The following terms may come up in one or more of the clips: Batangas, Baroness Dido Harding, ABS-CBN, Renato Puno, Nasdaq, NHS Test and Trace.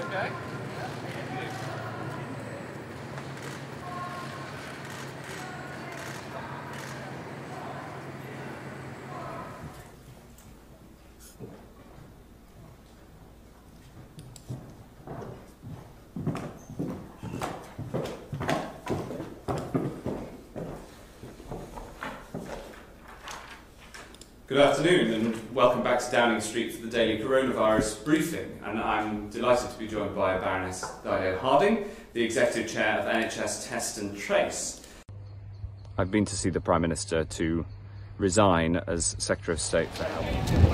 Okay? Good afternoon and welcome back to Downing Street for the daily coronavirus briefing, and I'm delighted to be joined by Baroness Dido Harding, the Executive Chair of NHS Test and Trace. I've been to see the Prime Minister to resign as Secretary of State for Health.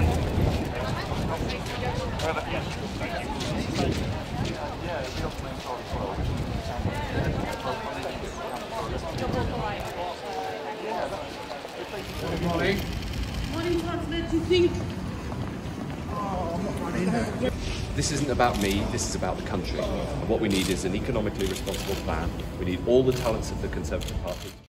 This isn't about me, this is about the country. And what we need is an economically responsible plan. We need all the talents of the Conservative Party.